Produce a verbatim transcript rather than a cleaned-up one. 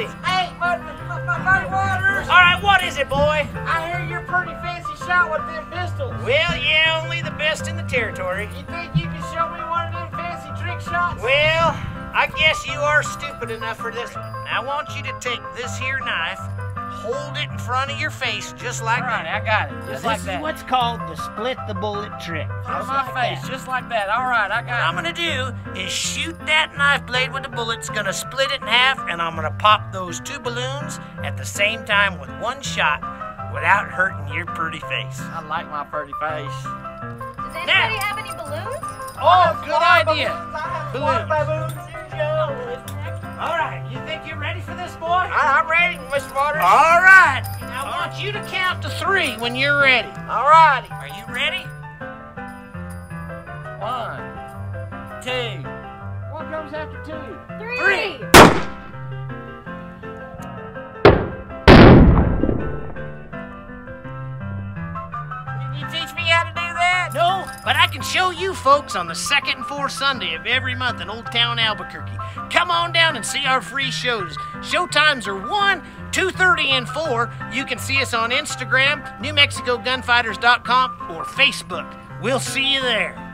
is it? Hey, Mud, Mud, Mud Watters! Alright, what is it, boy? I hear you're pretty fancy shot with them pistols. Well, yeah, only the best in the territory. You think you can show me one of them fancy trick shots? Well, I guess you are stupid enough for this one. Now, I want you to take this here knife, hold it in front of your face, just like that. All right, I got it. Just like that. This is what's called the split the bullet trick. On my face, just like that. All right, I got it. What I'm gonna do is shoot that knife blade with the bullet's gonna split it in half, and I'm gonna pop those two balloons at the same time with one shot, without hurting your pretty face. I like my pretty face. Does anybody now, have any balloons? Oh, good idea. Balloons. Balloons. All right, you think you're ready for this, boy? I, I'm ready, Mister Waters. All right. Now, I want you to count to three when you're ready. All righty. Are you ready? One, two. What comes after two? Three. Three. Can you teach me how to do that? No, but I can show you folks on the second and fourth Sunday of every month in Old Town Albuquerque. Come on down and see our free shows. Show times are one, two thirty, and four. You can see us on Instagram, new mexico gunfighters dot com, or Facebook. We'll see you there.